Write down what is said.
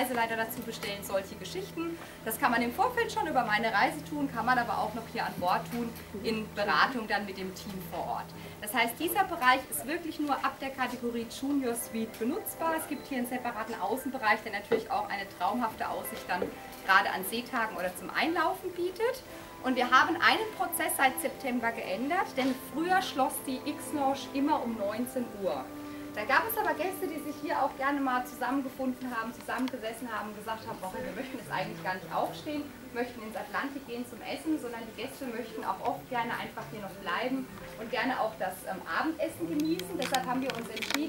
Reiseleiter dazu bestellen, solche Geschichten. Das kann man im Vorfeld schon über meine Reise tun, kann man aber auch noch hier an Bord tun, in Beratung dann mit dem Team vor Ort. Das heißt, dieser Bereich ist wirklich nur ab der Kategorie Junior Suite benutzbar. Es gibt hier einen separaten Außenbereich, der natürlich auch eine traumhafte Aussicht dann gerade an Seetagen oder zum Einlaufen bietet. Und wir haben einen Prozess seit September geändert, denn früher schloss die X-Lounge immer um 19 Uhr. Da gab es aber Gäste, die sich hier auch gerne mal zusammengefunden haben, zusammengesessen haben und gesagt haben, boah, wir möchten jetzt eigentlich gar nicht aufstehen, möchten ins Atlantik gehen zum Essen, sondern die Gäste möchten auch oft gerne einfach hier noch bleiben und gerne auch das Abendessen genießen. Deshalb haben wir uns entschieden,